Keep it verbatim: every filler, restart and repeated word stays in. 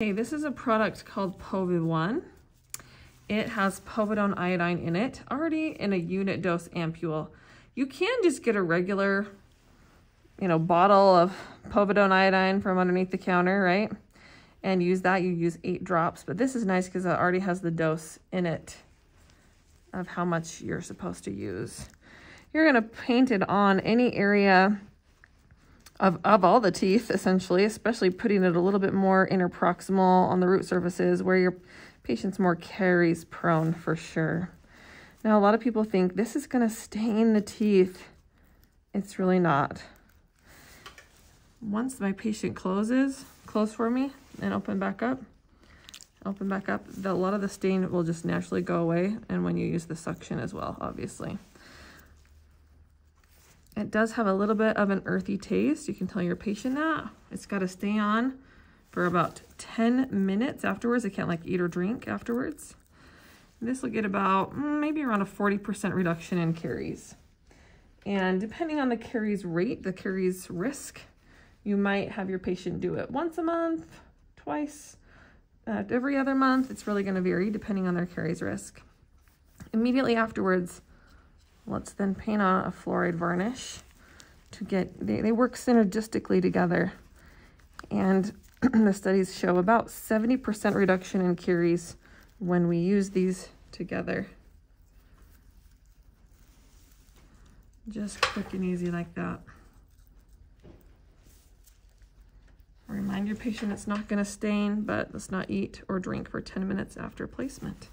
Okay, this is a product called Povidone. It has povidone iodine in it, already in a unit dose ampule. You can just get a regular, you know, bottle of povidone iodine from underneath the counter, right? And use that. You use eight drops, but this is nice because it already has the dose in it of how much you're supposed to use. You're gonna paint it on any area Of, of all the teeth, essentially, especially putting it a little bit more interproximal on the root surfaces where your patient's more caries prone for sure. Now, a lot of people think this is going to stain the teeth. It's really not. Once my patient closes, close for me and open back up, open back up, the, a lot of the stain will just naturally go away. And when you use the suction as well, obviously. It does have a little bit of an earthy taste. You can tell your patient that. It's got to stay on for about ten minutes afterwards. They can't like eat or drink afterwards. And this will get about maybe around a forty percent reduction in caries. And depending on the caries rate, the caries risk, you might have your patient do it once a month, twice, uh, every other month. It's really going to vary depending on their caries risk. Immediately afterwards, let's then paint on a fluoride varnish to get, they, they work synergistically together. And the studies show about seventy percent reduction in caries when we use these together. Just quick and easy like that. Remind your patient it's not gonna stain, but let's not eat or drink for ten minutes after placement.